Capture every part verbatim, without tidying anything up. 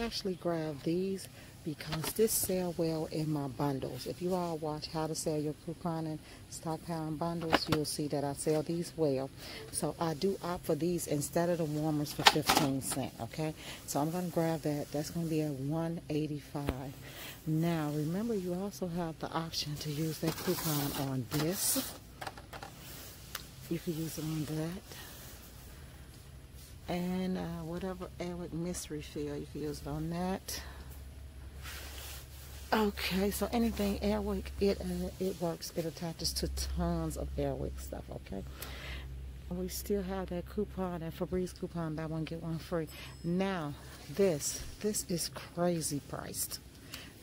actually grabbed these because this sell well in my bundles. If you all watch how to sell your coupon and stockpiling bundles, you'll see that I sell these well. So I do opt for these instead of the warmers for fifteen cents, okay? So I'm going to grab that. That's going to be at one eighty-five. Now, remember, you also have the option to use that coupon on this. You can use it on that. And uh, whatever Eric mystery field, you can use it on that. Okay, so anything Airwick, it uh, it works. It attaches to tons of Airwick stuff, okay? We still have that coupon, that Febreze coupon, buy one, get one free. Now, this, this is crazy priced.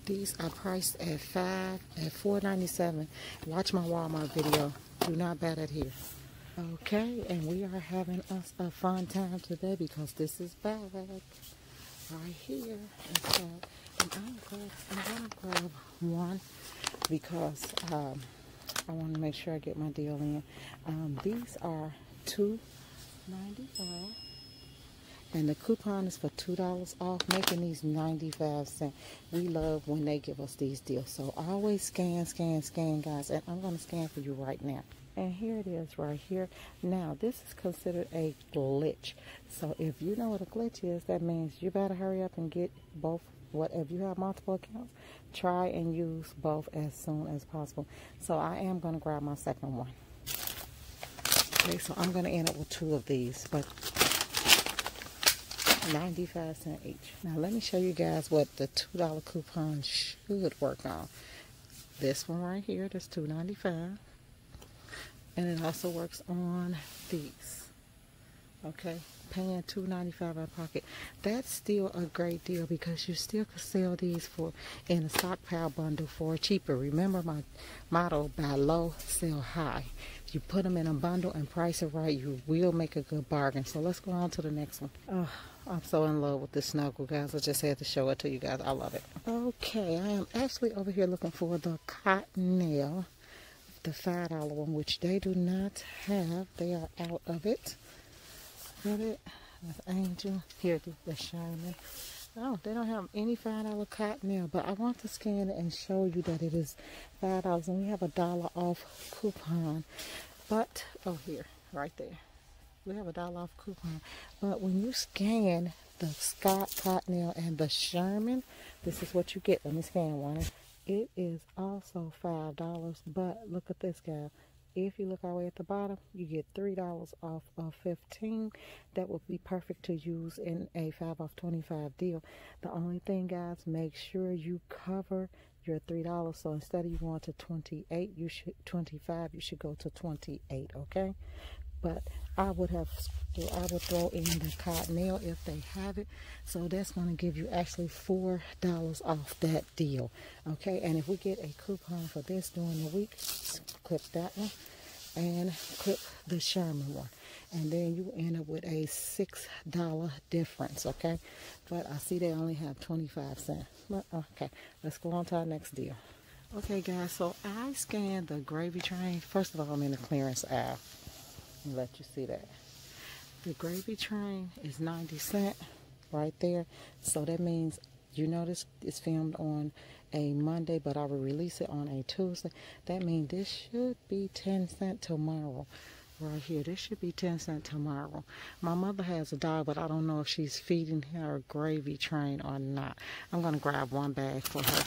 These are priced at five at four ninety-seven. Watch my Walmart video. Do not bet it here. Okay, and we are having us a fun time today because this is back right here. So, and I'm going to grab one because um, I want to make sure I get my deal in. Um, these are two ninety-five, and the coupon is for two dollars off, making these ninety-five cents. We love when they give us these deals. So always scan, scan, scan, guys. And I'm going to scan for you right now. And here it is right here. Now, this is considered a glitch. So if you know what a glitch is, that means you better hurry up and get both. What if you have multiple accounts, try and use both as soon as possible. So I am going to grab my second one. Okay, so I'm going to end up with two of these, but ninety-five cents each. Now let me show you guys what the two dollar coupon should work on. This one right here, that's two ninety-five. And it also works on these. Okay, paying two ninety-five out of pocket. That's still a great deal because you still can sell these for in a stockpile bundle for cheaper. Remember my motto, buy low, sell high. If you put them in a bundle and price it right, you will make a good bargain. So let's go on to the next one. Oh, I'm so in love with this snuggle, guys. I just had to show it to you guys. I love it. Okay, I am actually over here looking for the Cottonelle, the five dollar one, which they do not have. They are out of it. Get it? That's Angel. Here, the Shining. Oh, they don't have any five dollar Cottonelle, but I want to scan it and show you that it is five dollars, and we have a dollar off coupon. But, oh, here, right there. We have a dollar off coupon. But when you scan the Scott Cottonelle and the Sherman, this is what you get. Let me scan one. It is also five dollars, but look at this, guy. If you look all the way at the bottom, you get three dollars off of fifteen. That would be perfect to use in a five off twenty-five deal. The only thing, guys, make sure you cover your three dollars. So instead of you going to twenty-eight, you should twenty-five, you should go to twenty-eight, okay? But I would have, I would throw in the Cottonelle if they have it. So that's going to give you actually four dollars off that deal. Okay, and if we get a coupon for this during the week, clip that one and clip the Sherman one. And then you end up with a six dollar difference, okay? But I see they only have twenty-five cents. Okay, let's go on to our next deal. Okay, guys, so I scanned the gravy train. First of all, I'm in the clearance aisle. Let you see that the gravy train is ninety cent right there. So that means, you notice it's filmed on a Monday, but I will release it on a Tuesday. That means this should be ten cent tomorrow. Right here, this should be ten cent tomorrow. My mother has a dog, but I don't know if she's feeding her gravy train or not. I'm gonna grab one bag for her.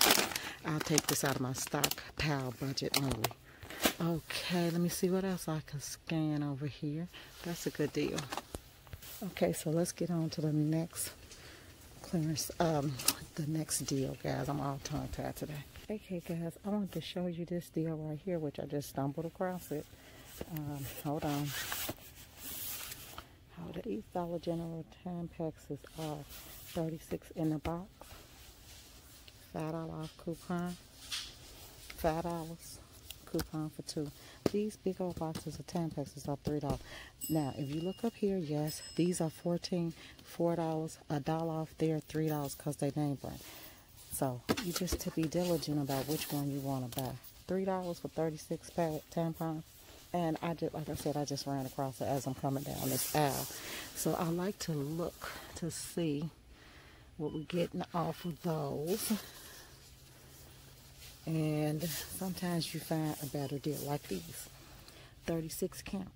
I'll take this out of my stockpile budget only. Okay, let me see what else I can scan over here. That's a good deal. Okay, so let's get on to the next clearance, um, the next deal, guys. I'm all tongue-tied today. Okay, guys, I wanted to show you this deal right here, which I just stumbled across it. Um, hold on. How the East Dollar General Tampaxes are thirty-six in the box. five dollar off coupon. five dollars. Coupon for two. These big old boxes of Tampaxes are three dollars. Now, if you look up here, yes, these are fourteen dollars, four dollars, a dollar off there, three dollars because they name brand. So, you just to be diligent about which one you want to buy. three dollars for thirty-six pack tampons. And I did, like I said, I just ran across it as I'm coming down this aisle. So, I like to look to see what we're getting off of those. And sometimes you find a better deal like these. thirty-six count.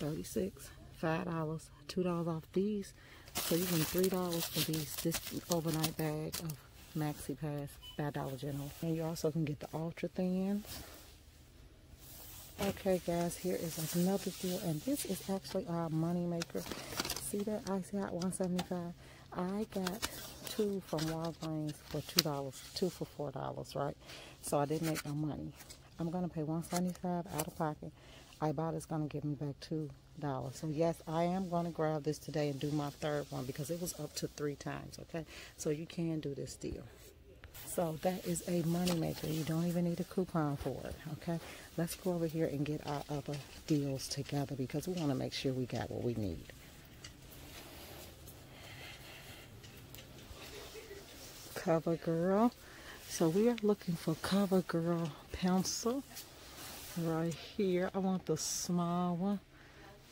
thirty-six. five dollars. two dollars off these. So even three dollars for these, this overnight bag of Maxi Pads by Dollar General. And you also can get the ultra thins. Okay guys, here is another deal, and this is actually our money maker. See that Icy Hot one seventy-five? I got two from Walgreens for two dollars, two for four dollars, right? So I didn't make no money. I'm going to pay one seventy-five out of pocket. Ibotta's going to give me back two dollars. So yes, I am going to grab this today and do my third one because it was up to three times, okay? So you can do this deal. So that is a money maker. You don't even need a coupon for it, okay? Let's go over here and get our other deals together because we want to make sure we got what we need. CoverGirl. So we are looking for CoverGirl pencil right here. I want the small one.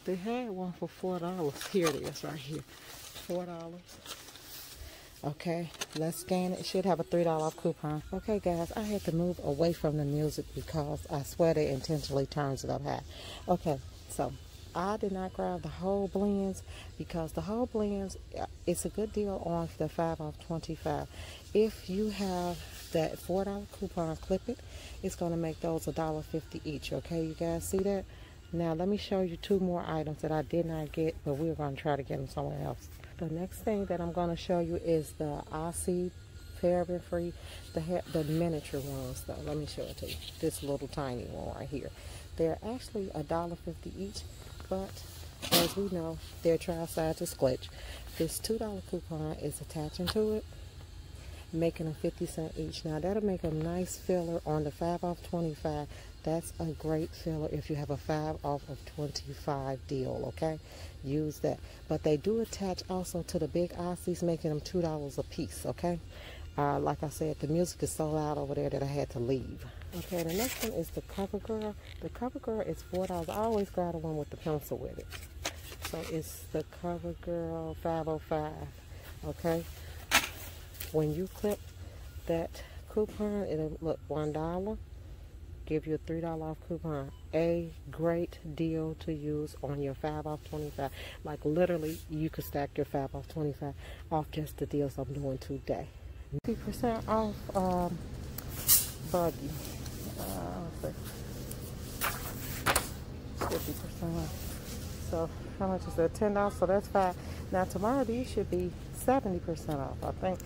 They had one for four dollars. Here it is right here. four dollars. Okay, let's scan it. It should have a three dollar off coupon. Okay, guys, I had to move away from the music because I swear they intentionally turns it up high. Okay, so I did not grab the whole blends because the whole blends, it's a good deal on the five off twenty-five. If you have that four dollar coupon, clip it. It's going to make those a dollar fifty each. Okay, you guys see that? Now, let me show you two more items that I did not get, but we're going to try to get them somewhere else. The next thing that I'm going to show you is the Aussie paraben-free, the, the miniature ones, though. Let me show it to you. This little tiny one right here. They're actually a dollar fifty each, but as we know, they're tri-side to scratch. This two dollar coupon is attaching to it, making them fifty cent each. Now, that'll make a nice filler on the five off twenty-five. That's a great filler if you have a five off of twenty-five deal, okay? Use that. But they do attach also to the big Aussies, making them two dollars a piece, okay? Uh, like I said, the music is so loud over there that I had to leave. Okay, the next one is the CoverGirl. The CoverGirl is four dollars. I always grab the one with the pencil with it. So it's the CoverGirl five oh five, okay? When you clip that coupon, it'll look one dollar, give you a three dollar off coupon. A great deal to use on your five off twenty-five. Like literally, you could stack your five off twenty-five off just the deals I'm doing today. fifty percent off um, Buggy. Uh, fifty percent off. So how much is that? ten dollars, so that's five. Now tomorrow these should be seventy percent off, I think.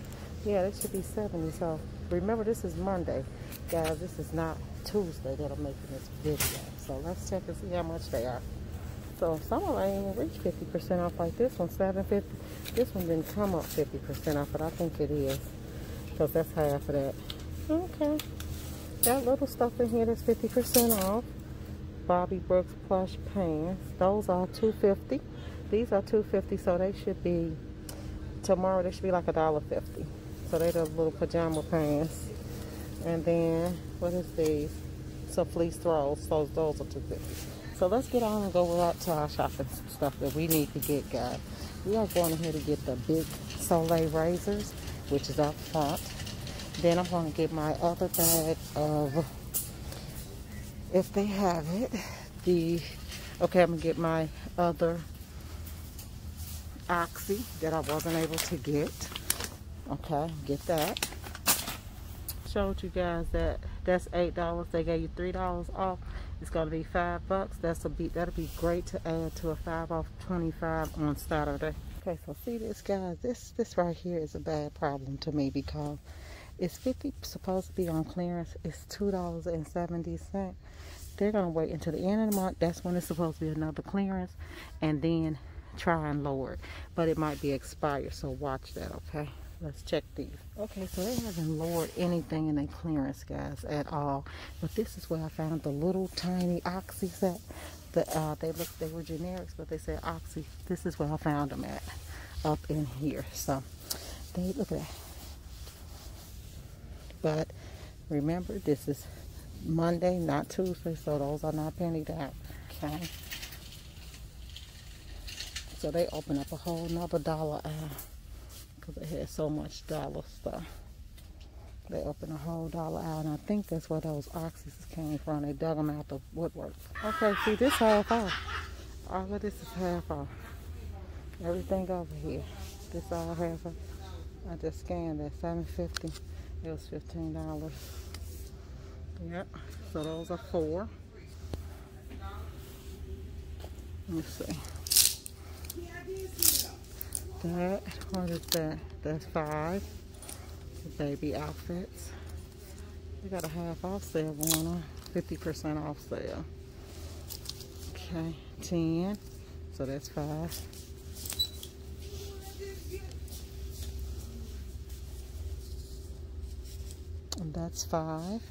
Yeah, this should be seventy. So remember, this is Monday, guys. This is not Tuesday that I'm making this video. So let's check and see how much they are. So some of them ain't even reached fifty percent off, like this one, seven fifty. This one didn't come up fifty percent off, but I think it is because that's half of that. Okay, that little stuff in here that's fifty percent off. Bobby Brooks plush pants. Those are two fifty. These are two fifty, so they should be tomorrow. They should be like a dollar fifty. So they're the little pajama pants. And then, what is these? So fleece throws. So those are two fifty. So let's get on and go out to our shopping stuff that we need to get, guys. We are going here to get the big Soleil razors, which is up front. Then I'm going to get my other bag of, if they have it, the, okay, I'm going to get my other Oxy that I wasn't able to get. Okay, get that. Showed you guys that that's eight dollars. They gave you three dollars off. It's gonna be five bucks. That's a beat. That'll be great to add to a five off twenty-five on Saturday. Okay, so see this, guys. This this right here is a bad problem to me because it's fifty supposed to be on clearance. It's two dollars and seventy cent. They're gonna wait until the end of the month. That's when it's supposed to be another clearance, and then try and lower it, but it might be expired. So watch that, okay? Let's check these. Okay, so they haven't lowered anything in their clearance, guys, at all. But this is where I found the little tiny Oxys at. The, uh, they look, they were generics, but they said Oxy. This is where I found them at, up in here. So, they look at that. But remember, this is Monday, not Tuesday, so those are not pennied out. Okay. So they open up a whole nother dollar aisle. because it had so much dollar stuff. They opened a whole dollar aisle, and I think that's where those oxys came from. They dug them out the woodwork. Okay, see, this half off. All of this is half off. Everything over here. This all half off. I just scanned that, seven fifty. It was fifteen dollars. Yep, so those are four. Let me see. That, what is that? That's five. Baby outfits. We got a half off sale going on, fifty percent off sale. Okay, ten. So that's five. And that's five.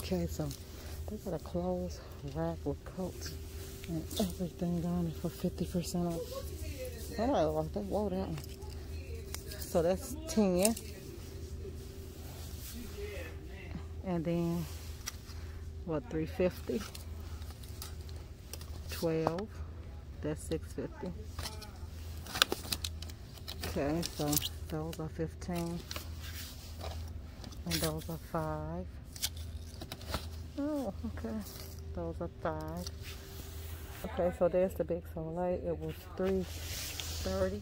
Okay, so they got a clothes rack with coats and everything on it for fifty percent off. I don't like that. Whoa, that one. So that's ten. And then what, three fifty? twelve. That's six fifty. Okay, so those are fifteen. And those are five. Oh, okay. Those are five. Okay, so there's the big Soleil. It was three thirty.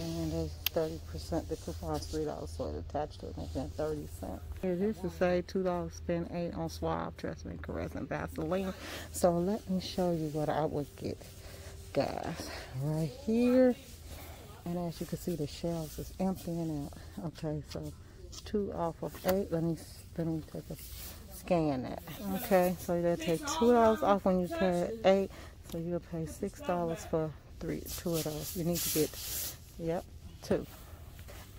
And it's thirty percent, the coupon's three dollars, so it attached to it, and it's thirty cents. Yeah, this is say two dollars spend eight on Suave, Tresemme, Caress, and Vaseline. So let me show you what I would get, guys, right here. And as you can see, the shelves is emptying out. Okay, so two off of eight. Let me, let me take a scan that. Okay, so they'll take two dollars off when you pay eight, so you'll pay six dollars for three, two of those. You need to get... Yep, two.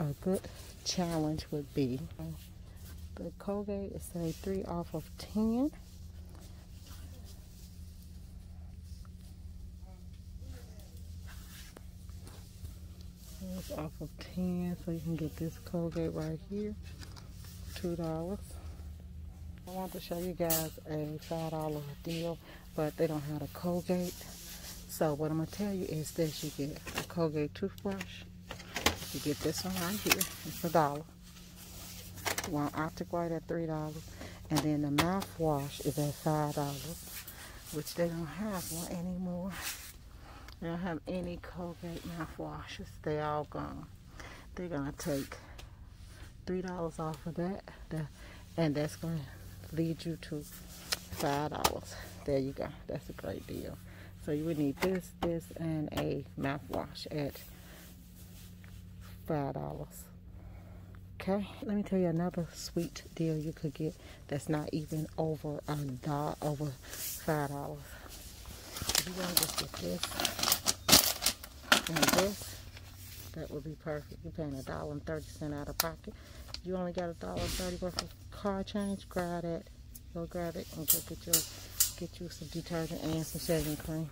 A good challenge would be the Colgate is say three off of ten. It's off of ten, so you can get this Colgate right here, two dollars. I want to show you guys a five dollar deal, but they don't have a Colgate. So what I'm going to tell you is this. You get a Colgate toothbrush. You get this one right here. It's a dollar. One Optic White at three dollars. And then the mouthwash is at five dollars. Which they don't have one anymore. They don't have any Colgate mouthwashes. They all gone. They're going to take three dollars off of that. And that's going to lead you to five dollars. There you go. That's a great deal. So you would need this, this, and a mouthwash at five dollars. Okay, let me tell you another sweet deal you could get that's not even over a dollar, over five dollars. You're going to just get this and this. That would be perfect. You're paying a dollar and thirty cent out of pocket. You only got a dollar and thirty worth of car change. Grab it. Go grab it and go get your... get you some detergent and some shaving cream.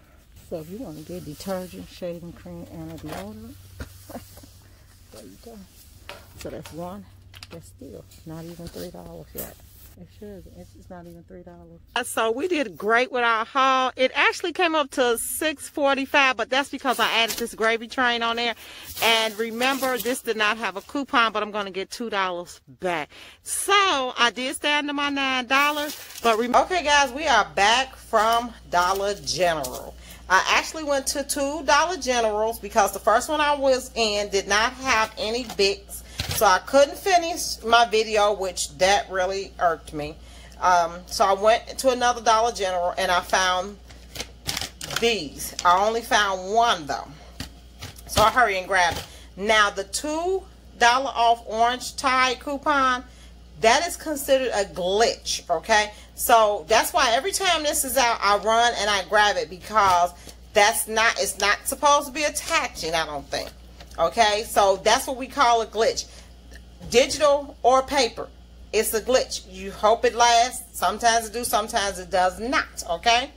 So if you want to get detergent, shaving cream, and a deodorant, there you go. So that's one. That's still not even three dollars yet. It should. It's not even three dollars. So we did great with our haul. It actually came up to six forty-five, but that's because I added this gravy train on there. And remember, this did not have a coupon, but I'm going to get two dollars back. So I did stay under my nine dollars. But remember, okay, guys, we are back from Dollar General. I actually went to two Dollar Generals because the first one I was in did not have any Vicks. So I couldn't finish my video, which that really irked me. Um, so I went to another Dollar General and I found these. I only found one though. So I hurry and grab it. Now the two dollar off Orange Tide coupon, that is considered a glitch, okay? So that's why every time this is out, I run and I grab it because that's not, it's not supposed to be attaching, I don't think. Okay, so that's what we call a glitch. Digital or paper, it's a glitch. You hope it lasts. Sometimes it do, sometimes it does not. Okay,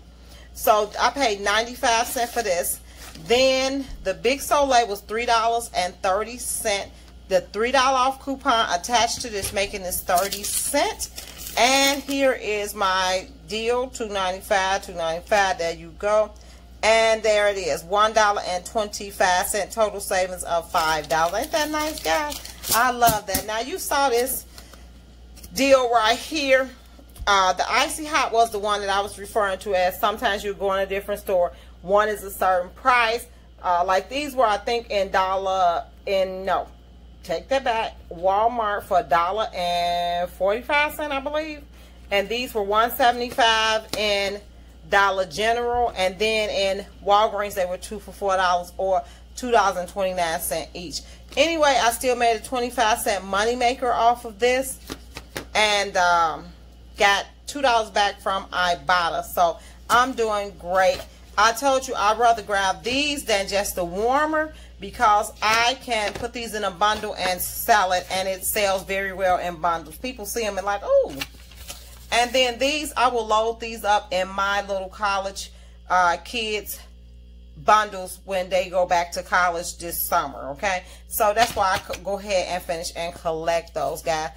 so I paid ninety-five cents for this. Then the Big Soleil was three dollars and thirty cents. The three dollar off coupon attached to this making this thirty cents. And here is my deal, two ninety-five, two ninety-five. There you go. And there it is, one dollar and twenty-five cents, total savings of five dollars. Ain't that nice, guys? I love that. Now, you saw this deal right here. Uh, the Icy Hot was the one that I was referring to as sometimes you go in a different store. One is a certain price. Uh, like these were, I think, in dollar, in, no, take that back, Walmart for a dollar and forty-five cents, I believe. And these were one seventy-five in Dollar General, and then in Walgreens they were two for four dollars or two dollars and twenty-nine cent each. Anyway, I still made a twenty-five cent money maker off of this, and um, got two dollars back from Ibotta. So I'm doing great. I told you I'd rather grab these than just the warmer because I can put these in a bundle and sell it, and it sells very well in bundles. People see them and like, ooh. And then these, I will load these up in my little college uh, kids bundles when they go back to college this summer, okay? So that's why I could go ahead and finish and collect those, guys.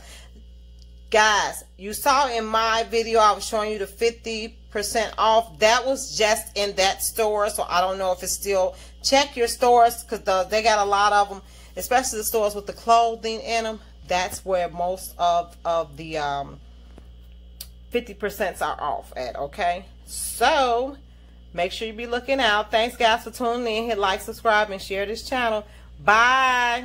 Guys, you saw in my video I was showing you the fifty percent off. That was just in that store, so I don't know if it's still. Check your stores because the, they got a lot of them, especially the stores with the clothing in them. That's where most of, of the... Um, fifty percent are off at, okay? So, make sure you be looking out. Thanks, guys, for tuning in. Hit like, subscribe, and share this channel. Bye.